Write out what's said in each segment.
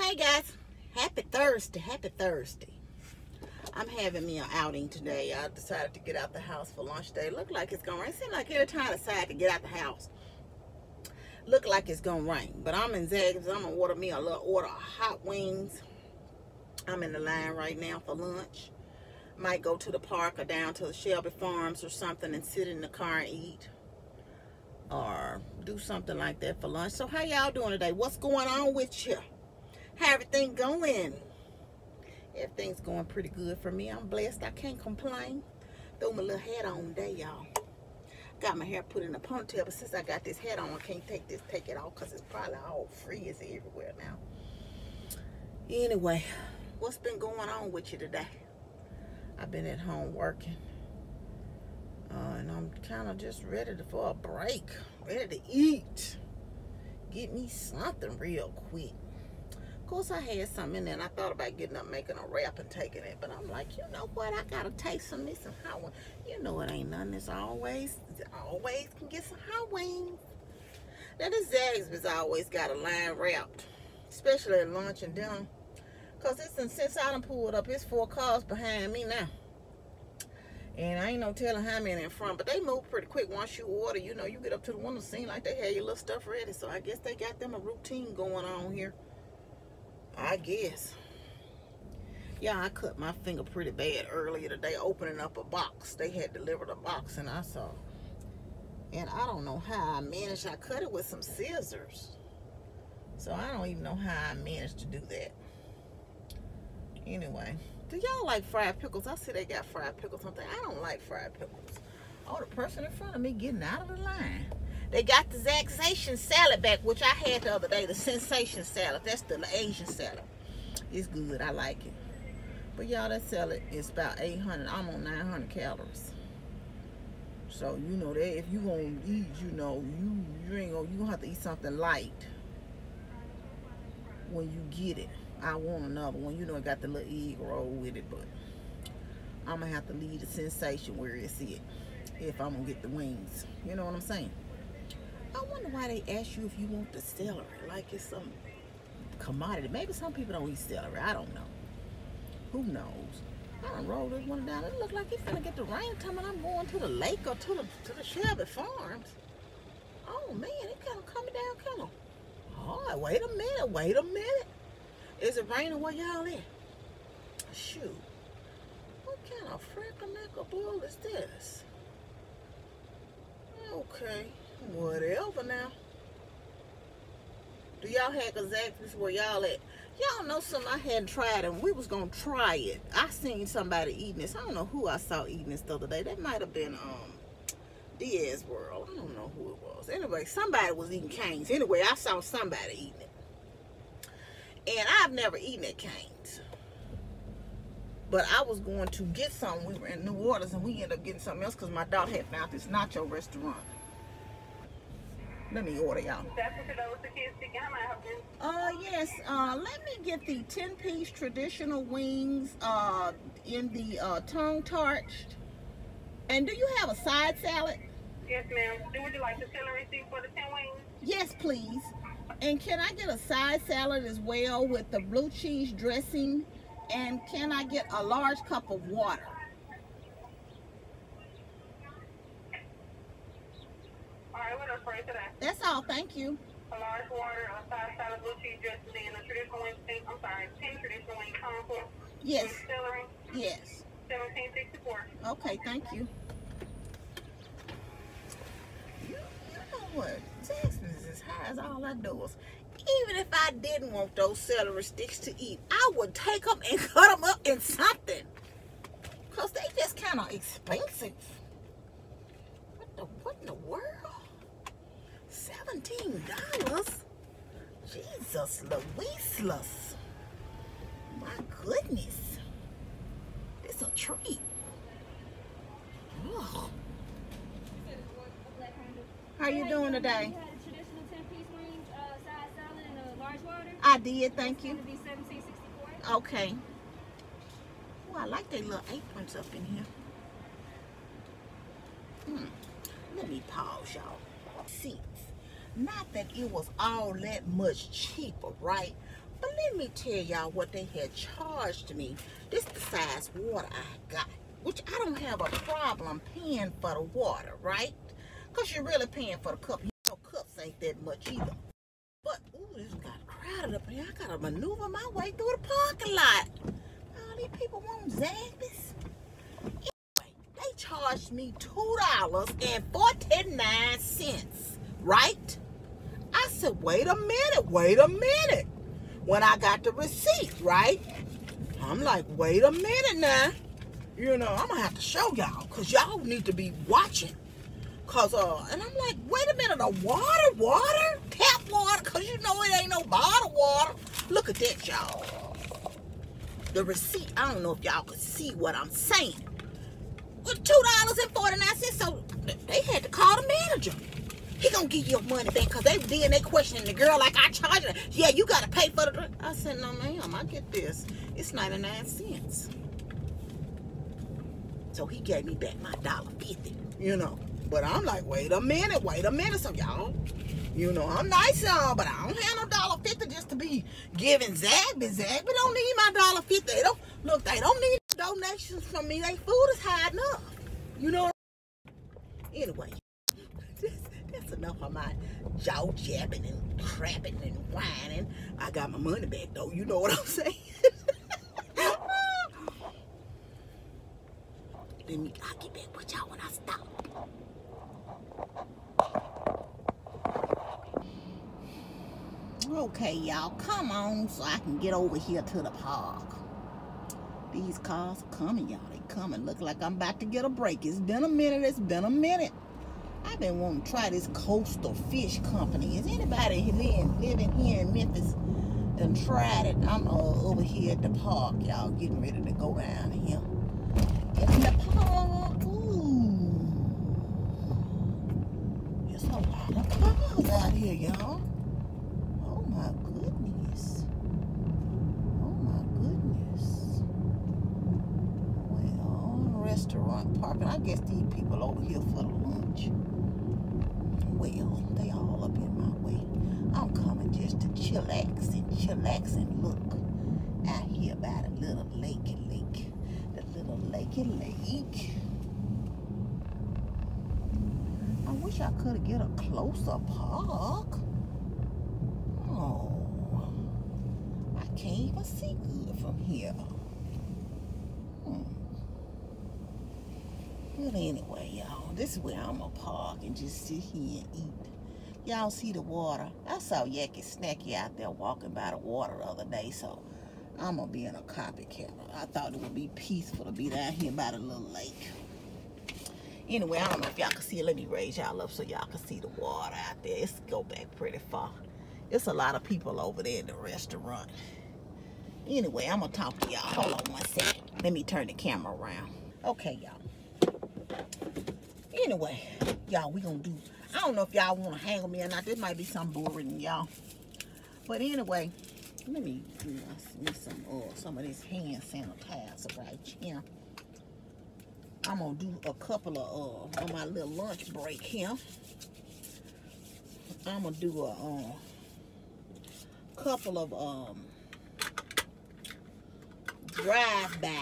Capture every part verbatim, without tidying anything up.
Hey guys, happy Thursday, happy Thursday. I'm having me an outing today. I decided to get out the house for lunch today. Look like it's gonna rain. Seems like every time I decide to get out the house, look like it's gonna rain. But I'm in Zaxby's. I'm gonna order me a little order of hot wings. I'm in the line right now for lunch. Might go to the park or down to the Shelby Farms or something and sit in the car and eat or do something like that for lunch. So how y'all doing today? What's going on with you? How everything going? Everything's going pretty good for me. I'm blessed. I can't complain. Threw my little hat on today, y'all. Got my hair put in a ponytail, but since I got this hat on, I can't take this, take it off because it's probably all frizzy everywhere now. Anyway, what's been going on with you today? I've been at home working. Uh, and I'm kind of just ready to, for a break. Ready to eat. Get me something real quick. Of course, I had something in there, and I thought about getting up, making a wrap, and taking it. But I'm like, you know what? I got to taste some of this hot wings. You know it ain't nothing. It's always, always can get some hot wings. Now, this Zaxby's always got a line wrapped, especially at lunch and dinner. Because since I done pulled up, it's four cars behind me now. And I ain't no telling how many in front, but they move pretty quick. Once you order, you know, you get up to the window, seem like they had your little stuff ready. So I guess they got them a routine going on here. I guess. Yeah, I cut my finger pretty bad earlier today opening up a box. They had delivered a box and I saw. And I don't know how I managed. I cut it with some scissors. So I don't even know how I managed to do that. Anyway, do y'all like fried pickles? I see they got fried pickles. Something I don't like fried pickles. Oh, the person in front of me getting out of the line. They got the Zaxation salad back, which I had the other day. The Sensation salad. That's the Asian salad. It's good. I like it. But y'all, that salad is about eight hundred, almost nine hundred calories. So you know that if you gonna eat, you know you you ain't gonna you gonna have to eat something light when you get it. I want another one. You know, I got the little egg roll with it, but I'm going to have to leave the Sensation where it's at if I'm going to get the wings. You know what I'm saying? I wonder why they ask you if you want the celery. Like it's some commodity. Maybe some people don't eat celery. I don't know. Who knows? I done rolled this one down. It look like it's going to get the rain time and I'm going to the lake or to the, to the Shelby Farms. Oh, man. It's kind of coming down kind of hard. Wait a minute. Wait a minute. Is it raining where y'all at? Shoot. What kind of frickin' bull is this? Okay. Whatever now. Do y'all have a Zaxby's where y'all at? Y'all know something I hadn't tried and we was gonna try it. I seen somebody eating this. I don't know who I saw eating this the other day. That might have been um Diaz World. I don't know who it was. Anyway, somebody was eating Cane's. Anyway, I saw somebody eating it. And I've never eaten at Cane's. But I was going to get something. We were in New Orleans and we ended up getting something else because my daughter had found this nacho restaurant. Let me order, y'all. Uh, yes. Uh, let me get the ten-piece traditional wings uh, in the uh, tongue tarched. And do you have a side salad? Yes, ma'am. Would you like the celery soup for the ten wings? Yes, please. And can I get a side salad as well with the blue cheese dressing? And can I get a large cup of water? All right, what else for you today? That's all, thank you. A large water, a side salad, blue cheese dressing, and a traditional wing, I'm sorry, ten traditional wing combo. Yes. With celery. Yes. seventeen sixty-four. Okay, thank you. You, you know what? Zaxby's is high as all our doors. Even if I didn't want those celery sticks to eat, I would take them and cut them up in something. Because they just kind of expensive. What the, what in the world? seventeen dollars? Jesus Louiseless. My goodness. It's a treat. Ugh. How are you doing today? You had a traditional ten-piece wings, uh, side salad, and a large water. I did, thank you. It's going to be seventeen sixty-four. Okay. Oh, I like they little aprons up in here. Hmm. Let me pause, y'all. Seats. Not that it was all that much cheaper, right? But let me tell y'all what they had charged me. This is the size water I got, which I don't have a problem paying for the water, right? Because you're really paying for the cup. You know, cups ain't that much either. But, ooh, this got crowded up here. I got to maneuver my way through the parking lot. All these people want Zaxby's. Anyway, they charged me two dollars and forty-nine cents, right? I said, wait a minute, wait a minute. When I got the receipt, right? I'm like, wait a minute now. You know, I'm going to have to show y'all because y'all need to be watching. Cause, uh, and I'm like, wait a minute, a water, water? Tap water? Cause you know it ain't no bottled water. Look at that, y'all. The receipt, I don't know if y'all could see what I'm saying. With two dollars and forty-nine cents, so they had to call the manager. He gonna give your money back, cause they then they questioning the girl like I charged her. Yeah, you gotta pay for the, I said, no ma'am, I get this. It's ninety-nine cents. So he gave me back my dollar fifty, you know. But I'm like, wait a minute, wait a minute. So y'all, you know, I'm nice y'all, but I don't have no dollar fifty just to be giving Zaxby. Zaxby don't need my dollar fifty. They don't, look, they don't need donations from me. They food is high enough. You know what I mean? Anyway, that's, that's enough of my jaw jabbing and crapping and whining. I got my money back though, you know what I'm saying? Let me, I'll get back with y'all when I stop. Okay, y'all, come on so I can get over here to the park. These cars are coming, y'all. They coming. Look like I'm about to get a break. It's been a minute. It's been a minute. I've been wanting to try this Coastal Fish Company. Is anybody living here in Memphis and tried it? I'm uh, over here at the park, y'all, getting ready to go down here. In the park. Ooh. There's a lot of cars out here, y'all. My goodness. Oh my goodness. Well, restaurant parking. I guess these people over here for the lunch. Well, they all up in my way. I'm coming just to chillax and chillax and look out here by the little lakey lake. The little lakey lake. I wish I could get a closer park. Oh, I can't even see good from here. Hmm. But anyway, y'all, this is where I'm gonna park and just sit here and eat. Y'all see the water? I saw Yacky Snacky out there walking by the water the other day, so I'm gonna be in a copycat. I thought it would be peaceful to be down here by the little lake. Anyway, I don't know if y'all can see it. Let me raise y'all up so y'all can see the water out there. It's go back pretty far. It's a lot of people over there in the restaurant. Anyway, I'm going to talk to y'all. Hold on one second. Let me turn the camera around. Okay, y'all. Anyway, y'all, we going to do... I don't know if y'all want to hang with me or not. This might be something boring, y'all. But anyway, let me do uh, some, uh, some of this hand sanitizer right here. I'm going to do a couple of... Uh, on my little lunch break here. I'm going to do a... Uh, couple of um drive-by.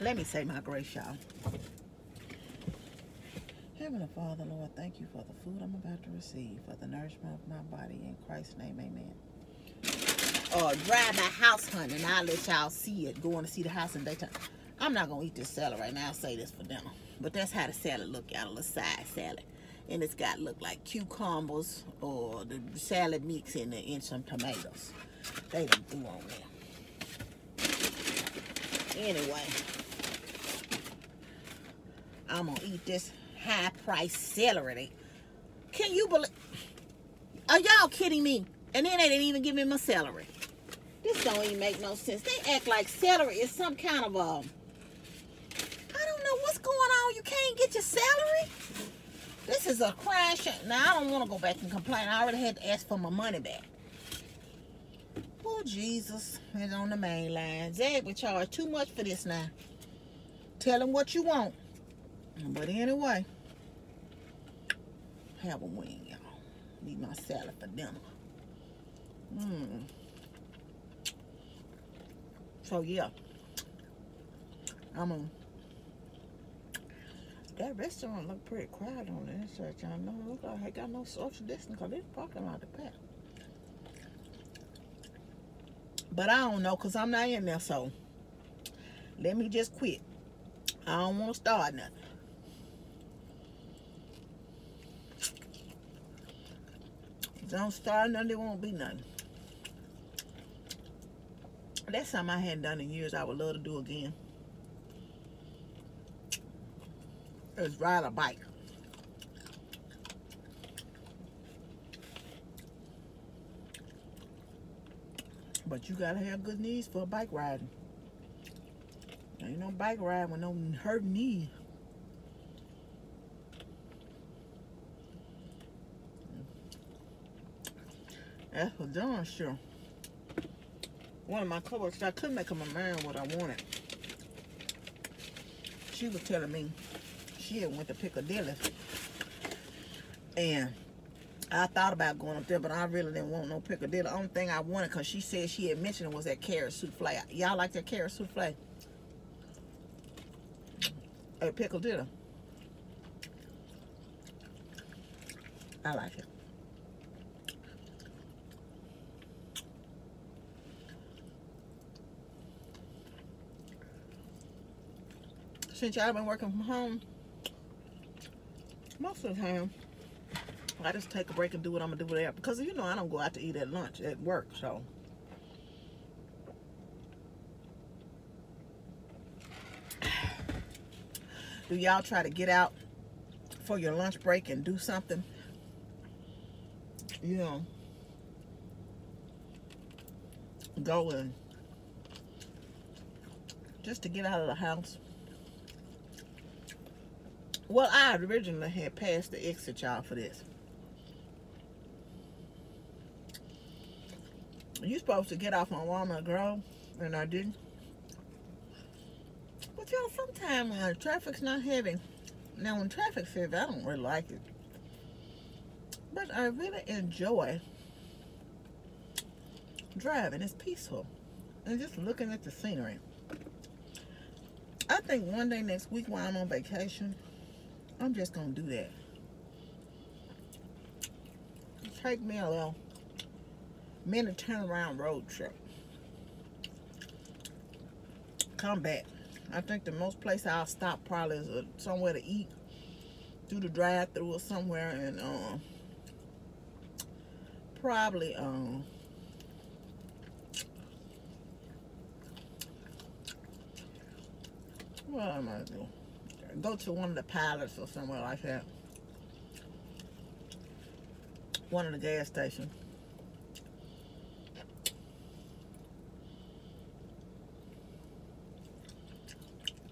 Let me say my grace, y'all. Heavenly Father, Lord, thank you for the food I'm about to receive, for the nourishment of my body. In Christ's name, amen. Uh, drive-by house hunting. I'll let y'all see it. Going to see the house in daytime. I'm not going to eat this salad right now. I'll say this for dinner. But that's how the salad look, y'all. A little side salad. And it's got look like cucumbers or the salad mix in there and some tomatoes. They done threw on there. Anyway, I'm gonna eat this high price celery. Can you believe? Are y'all kidding me? And then they didn't even give me my celery. This don't even make no sense. They act like celery is some kind of a, I don't know what's going on. You can't get your celery? This is a crash. Now, I don't want to go back and complain. I already had to ask for my money back. Oh, Jesus. It's on the main line. Zach would charge too much for this now. Tell him what you want. But anyway, have a wing, y'all. Need my salad for dinner. Mmm. So yeah, I'm a, that restaurant look pretty crowded on the inside, y'all know. Look like they got no social distance because this parking lot is packed. But I don't know because I'm not in there, so let me just quit. I don't want to start nothing. If I don't start nothing, there won't be nothing. That's something I hadn't done in years I would love to do again. Is ride a bike. But you gotta have good knees for a bike riding. Ain't no bike ride with no hurt knee. That's for darn sure. One of my coworkers, I couldn't make up my mind what I wanted. She was telling me she had went to Piccadilly. And I thought about going up there, but I really didn't want no Piccadilly. The only thing I wanted, because she said she had mentioned it, was that carrot souffle. Y'all like that carrot souffle? At Piccadilly. I like it. Since y'all been working from home, most of the time, I just take a break and do what I'm going to do there. Because, you know, I don't go out to eat at lunch at work, so. Do y'all try to get out for your lunch break and do something? You know, go and just to get out of the house. Well, I originally had passed the exit, y'all, for this. You supposed to get off on Walnut Grove, and I didn't. But y'all, sometimes when the traffic's not heavy, now when traffic's heavy, I don't really like it. But I really enjoy driving. It's peaceful. And just looking at the scenery. I think one day next week while I'm on vacation, I'm just gonna do that. Take me a little minute turnaround road trip. Come back. I think the most place I'll stop probably is somewhere to eat, through the drive-thru or somewhere, and um, probably um, what am I doing? Go to one of the pilots or somewhere like that. One of the gas stations.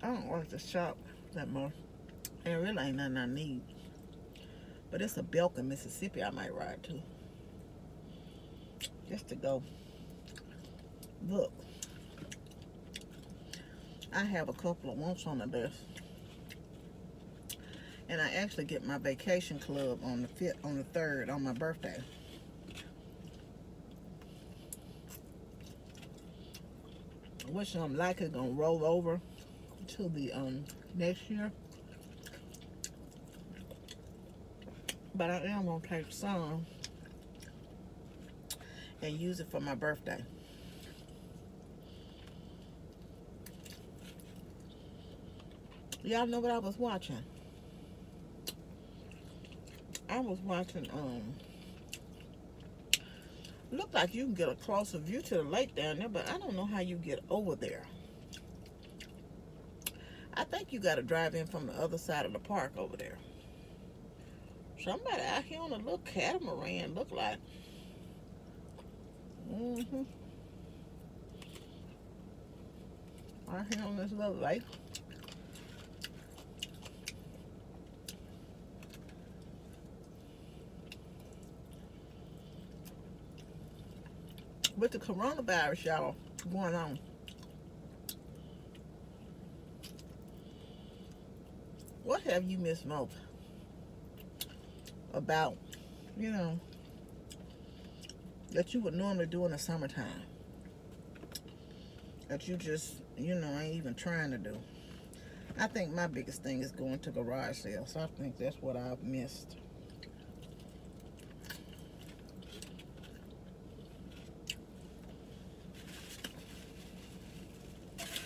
I don't work the shop that much. There really ain't nothing I need. But it's a Belk in Mississippi I might ride to. Just to go look. I have a couple of wants on the list. And I actually get my vacation club on the fifth, on the third, on my birthday. Which I'm likely gonna roll over to the um next year. But I am gonna take some and use it for my birthday. Y'all know what I was watching? I was watching, um, look like you can get a closer view to the lake down there, but I don't know how you get over there. I think you got to drive in from the other side of the park over there. Somebody out here on a little catamaran, look like. Mm-hmm. Out here on this little lake. With the coronavirus, y'all, going on. What have you missed most about, you know, that you would normally do in the summertime, that you just, you know, ain't even trying to do. I think my biggest thing is going to garage sales. So I think that's what I've missed.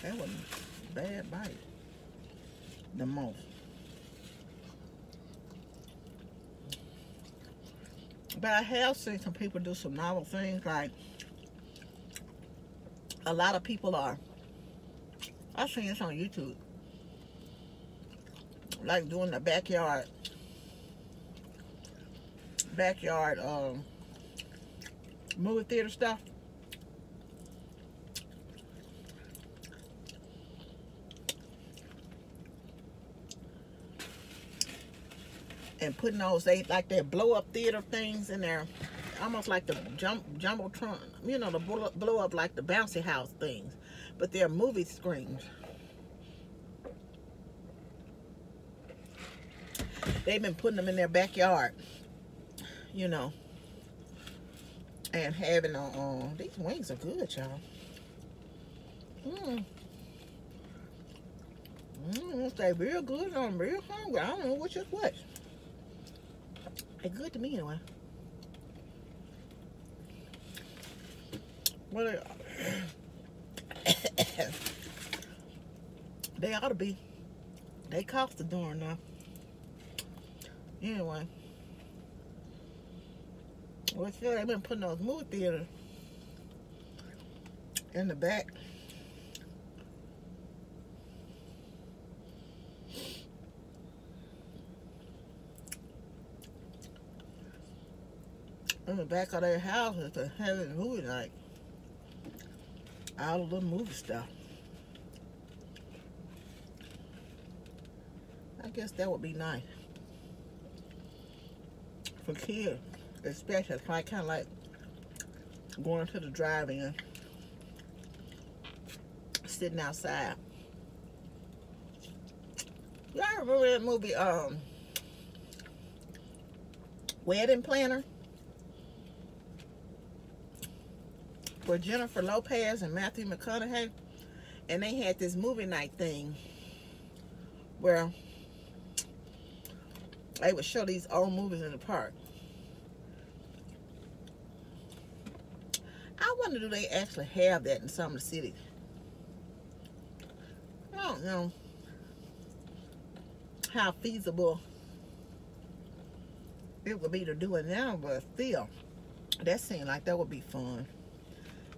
That was a bad bite. The most. But I have seen some people do some novel things. Like, a lot of people are, I've seen this on YouTube, like doing the backyard, backyard um, movie theater stuff. And putting those, they like their blow up theater things in there, almost like the jump jumbotron, you know, the blow up, blow up like the bouncy house things, but they're movie screens. They've been putting them in their backyard, you know, and having on uh, uh, these wings are good, y'all. Mmm. Mmm, they real good. I'm real hungry. I don't know which is what. It's good to me anyway. Well, they, they ought to be. They cost a darn now. Anyway. Well, still, they've been putting those movie theaters in the back. In the back of their houses to have a movie night. All of the movie stuff. I guess that would be nice. For kids, especially. It's like, kind of like going to the drive-in, sitting outside. Y'all remember that movie, um, Wedding Planner? Where Jennifer Lopez and Matthew McConaughey, and they had this movie night thing where they would show these old movies in the park. I wonder, do they actually have that in some of the cities? I don't know how feasible it would be to do it now, but still, that seemed like that would be fun.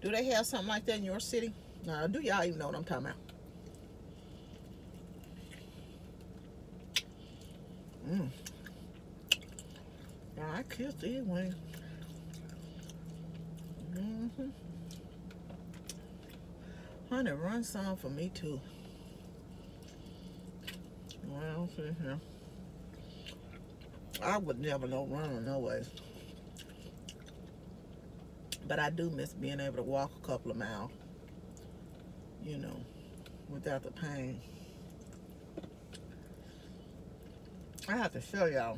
Do they have something like that in your city? Now, do y'all even know what I'm talking about? Mmm. Now, I killed these wings. Mm-hmm. Honey, run some for me, too. Well, see here. I would never know running, no way. But I do miss being able to walk a couple of miles, you know, without the pain. I have to show y'all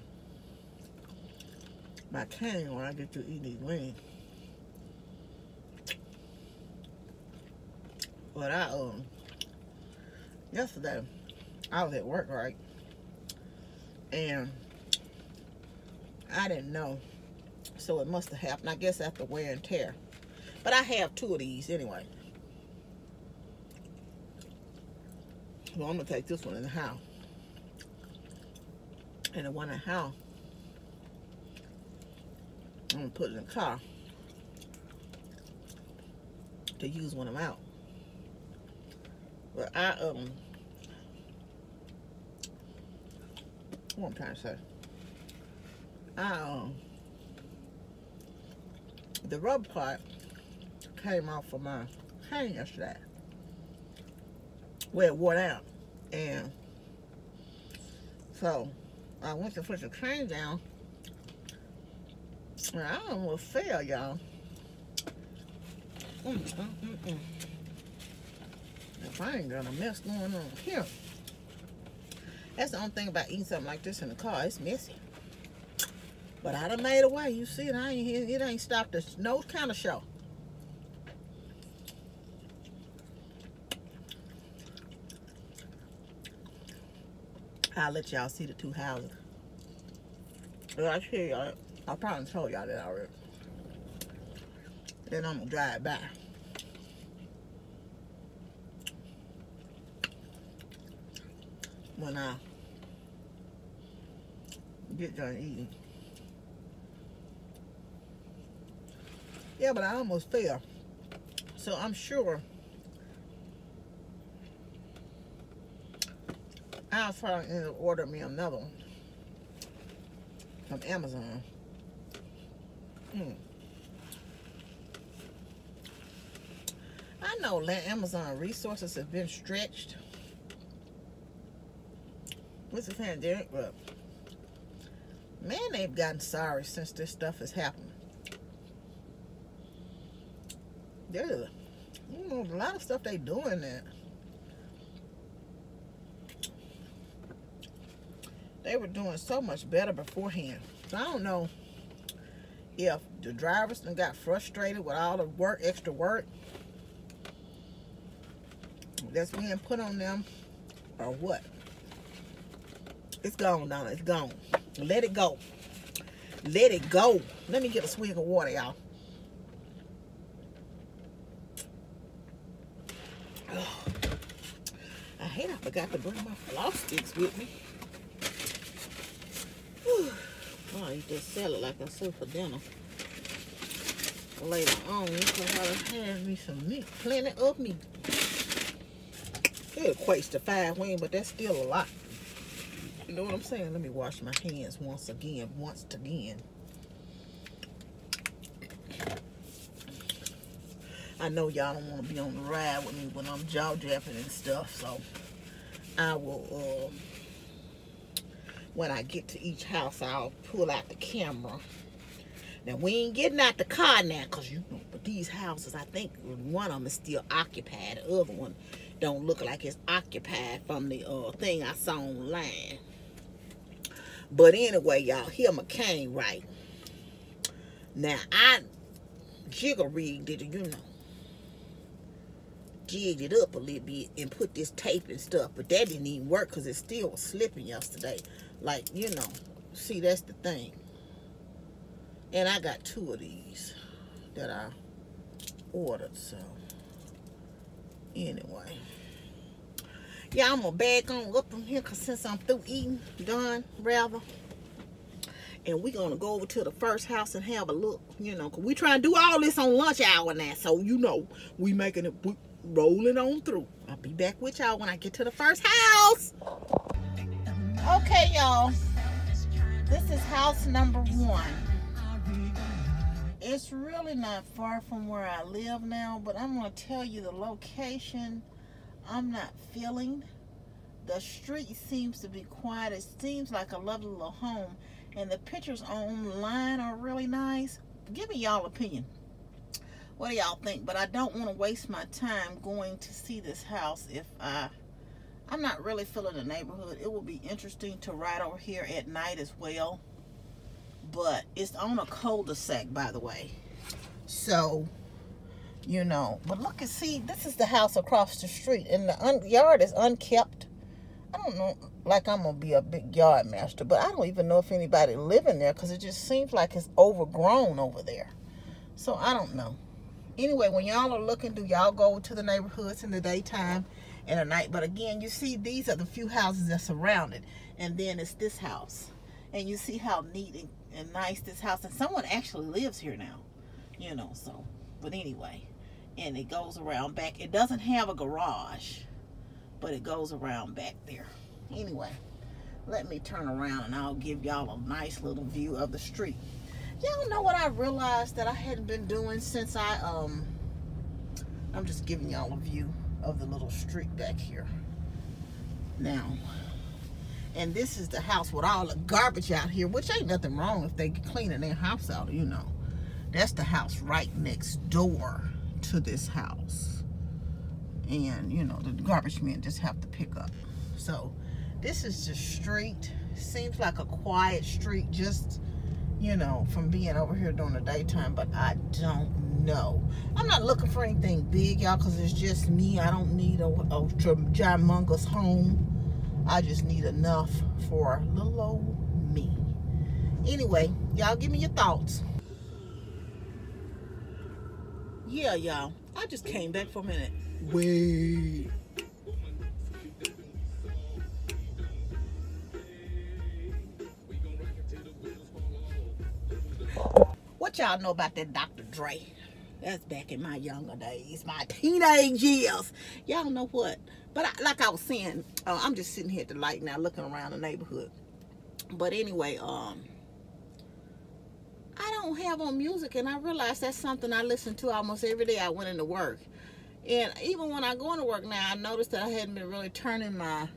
my cane when I get to eat these wings. But I, um, yesterday, I was at work, right? And I didn't know. So it must have happened, I guess, after wear and tear. But I have two of these anyway. Well, I'm going to take this one in the house. And the one in the house, I'm going to put it in the car to use when I'm out. But I, um, what I'm trying to say? I, um, the rubber part came off of my cane yesterday, where it wore out, and so I went to put the cane down, and I almost fell, y'all. Mm, mm, mm, mm. If I ain't got a mess going on here, that's the only thing about eating something like this in the car. It's messy. But I done made a way. You see it, I ain't, it ain't stopped us no kind of show. I'll let y'all see the two houses. I see y'all. I probably told y'all that already. Then I'm gonna drive by. When I get done eating. Yeah, but I almost fell. So I'm sure I'll probably end up ordering me another one from Amazon. Mm. I know Amazon resources have been stretched with the pandemic, but man, they've gotten sorry since this stuff has happened. There's a, you know, a lot of stuff they doing that. They were doing so much better beforehand. So I don't know if the drivers done got frustrated with all the work, extra work that's being put on them or what. It's gone, Donna. It's gone. Let it go. Let it go. Let me get a swig of water, y'all. Oh, I hate I forgot to bring my floss sticks with me. I'll eat this salad like I said for dinner. Later on, I'll have me some meat. Plenty of meat. It equates to five wings, but that's still a lot. You know what I'm saying? Let me wash my hands once again. Once again. I know y'all don't want to be on the ride with me when I'm jaw japping and stuff, so I will... Uh, when I get to each house, I'll pull out the camera. Now, we ain't getting out the car now, because, you know, but these houses, I think one of them is still occupied. The other one don't look like it's occupied from the uh, thing I saw online. But anyway, y'all, hear my cane right. Now, I jigger rigged it, you know. Jigged it up a little bit and put this tape and stuff, but that didn't even work because it still was slipping yesterday. Like, you know, see, that's the thing. And I got two of these that I ordered, so anyway. Yeah, I'm gonna bag on up from here because since I'm through eating, done rather, and we're gonna go over to the first house and have a look, you know, because we trying to do all this on lunch hour now, so you know, we making it, we rolling on through. I'll be back with y'all when I get to the first house. Okay, y'all, this is house number one. It's really not far from where I live now, but I'm gonna tell you the location I'm not feeling. The street seems to be quiet. It seems like a lovely little home, and the pictures online are really nice. Give me y'all opinion. What do y'all think? But I don't want to waste my time going to see this house if I, I'm not really feeling the neighborhood. It will be interesting to ride over here at night as well. But it's on a cul-de-sac, by the way. So, you know. But look and see, this is the house across the street. And the un yard is unkept. I don't know, like I'm going to be a big yard master, but I don't even know if anybody living there because it just seems like it's overgrown over there. So I don't know. Anyway, when y'all are looking, do y'all go to the neighborhoods in the daytime and at night? But again, you see these are the few houses that surround it. And then it's this house. And you see how neat and, and nice this house. And someone actually lives here now, you know, so. But anyway, and it goes around back. It doesn't have a garage, but it goes around back there. Anyway, let me turn around and I'll give y'all a nice little view of the street. Y'all know what I realized that I hadn't been doing since I, um, I'm just giving y'all a view of the little street back here. Now, and this is the house with all the garbage out here, which ain't nothing wrong if they cleaning their house out, you know. That's the house right next door to this house. And, you know, the garbage men just have to pick up. So, this is the street. Seems like a quiet street. Just, you know, from being over here during the daytime, but I don't know. I'm not looking for anything big, y'all, because it's just me. I don't need a, a ginormous home. I just need enough for little old me. Anyway, y'all, give me your thoughts. Yeah, y'all, I just came back for a minute. Wait. What y'all know about that Doctor Dre? That's back in my younger days, my teenage years. Y'all know what? But I, like I was saying, uh, I'm just sitting here at the light now looking around the neighborhood. But anyway, um, I don't have on music, and I realized that's something I listen to almost every day I went into work. And even when I go into work now, I noticed that I hadn't been really turning my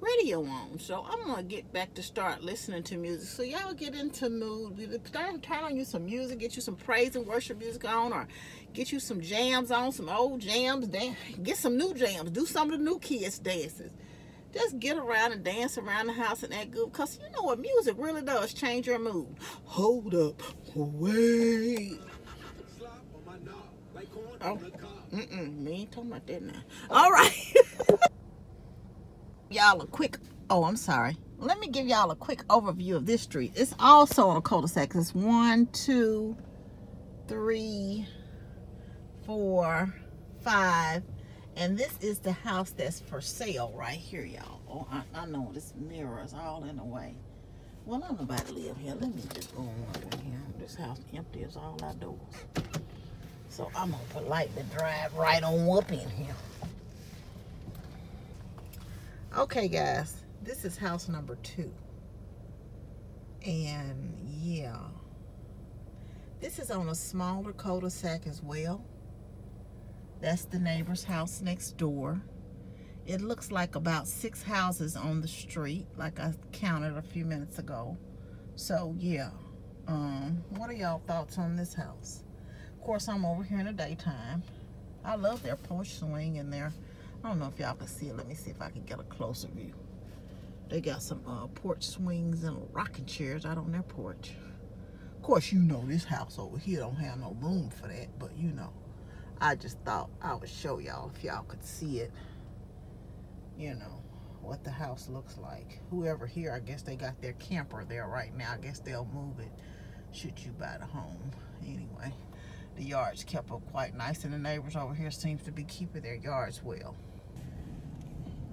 radio on. So I'm gonna get back to start listening to music. So y'all get into mood. Turn, turn on you some music, get you some praise and worship music on, or get you some jams on, some old jams, dan get some new jams, do some of the new kids' dances. Just get around and dance around the house and act good, because you know what, music really does change your mood. Hold up, wait. Oh, mm-mm, we ain't talking about that now. All right. Y'all a quick oh I'm sorry let me give y'all a quick overview of this street. It's also on a cul-de-sac. It's one two three four five, and this is the house that's for sale right here, y'all. Oh, I, I know this mirror is all in the way. Well, I don't know about to live here. Let me just go on over here. This house empty is all outdoors, so I'm gonna politely drive right on up in here. Okay, guys, this is house number two. And yeah, this is on a smaller cul-de-sac as well. That's the neighbor's house next door. It looks like about six houses on the street, like I counted a few minutes ago. So yeah, um, what are y'all thoughts on this house? Of course, I'm over here in the daytime. I love their porch swing and their, I don't know if y'all can see it. Let me see if I can get a closer view. They got some uh, porch swings and rocking chairs out on their porch. Of course, you know this house over here don't have no room for that, but you know, I just thought I would show y'all if y'all could see it, you know, what the house looks like. Whoever here, I guess they got their camper there right now. I guess they'll move it should you buy the home. Anyway, the yards kept up quite nice, and the neighbors over here seems to be keeping their yards well.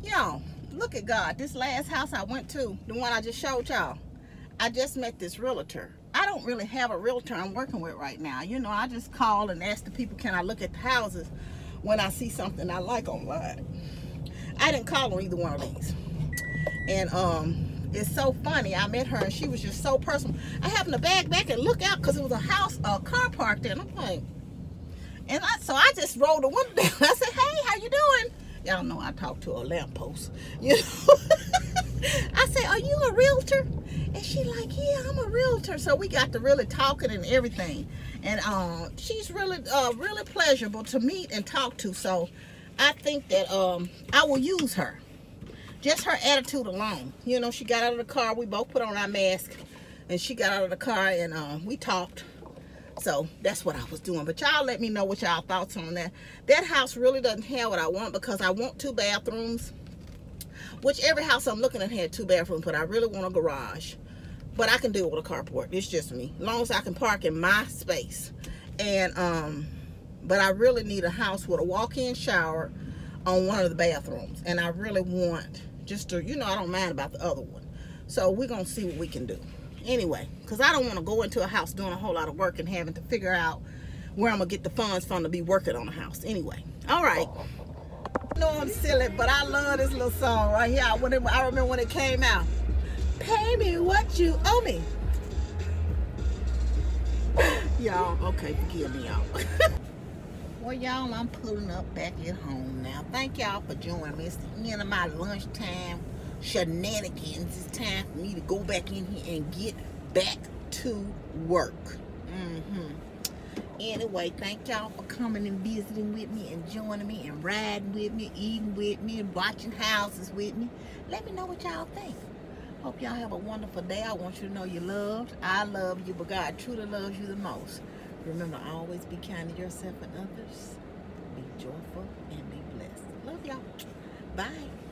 Y'all, look at God. This last house I went to, the one I just showed y'all, I just met this realtor. I don't really have a realtor I'm working with right now. You know, I just call and ask the people, can I look at the houses when I see something I like online. I didn't call on either one of these. And um, it's so funny. I met her, and she was just so personal. I happened to bag back and look out because it was a house, a car parked there. And I'm like, and I, so I just rolled the window down. I said, hey, how you doing? Y'all know I talk to a lamppost, you know. I say, are you a realtor? And she like, yeah, I'm a realtor. So we got to really talking and everything. And uh, she's really, uh, really pleasurable to meet and talk to. So I think that um, I will use her. Just her attitude alone. You know, she got out of the car. We both put on our mask. And she got out of the car and uh, we talked. So that's what I was doing. But y'all let me know what y'all thoughts on that. That house really doesn't have what I want, because I want two bathrooms, which every house I'm looking at had two bathrooms, but I really want a garage. But I can deal with a carport. It's just me. As long as I can park in my space. And um, but I really need a house with a walk-in shower on one of the bathrooms. And I really want just to, you know, I don't mind about the other one. So we're going to see what we can do. Anyway, because I don't want to go into a house doing a whole lot of work and having to figure out where I'm going to get the funds from to be working on a house. Anyway, all right. I know I'm silly, but I love this little song right here. I remember when it came out. Pay me what you owe me. Y'all, okay, forgive me, y'all. Well, y'all, I'm pulling up back at home now. Thank y'all for joining me. It's the end of my lunchtime shenanigans. It's time for me to go back in here and get back to work. Mm-hmm. Anyway, thank y'all for coming and visiting with me and joining me and riding with me, eating with me and watching houses with me. Let me know what y'all think. Hope y'all have a wonderful day. I want you to know you're loved. I love you, but God truly loves you the most. Remember, always be kind to yourself and others. Be joyful and be blessed. Love y'all. Bye.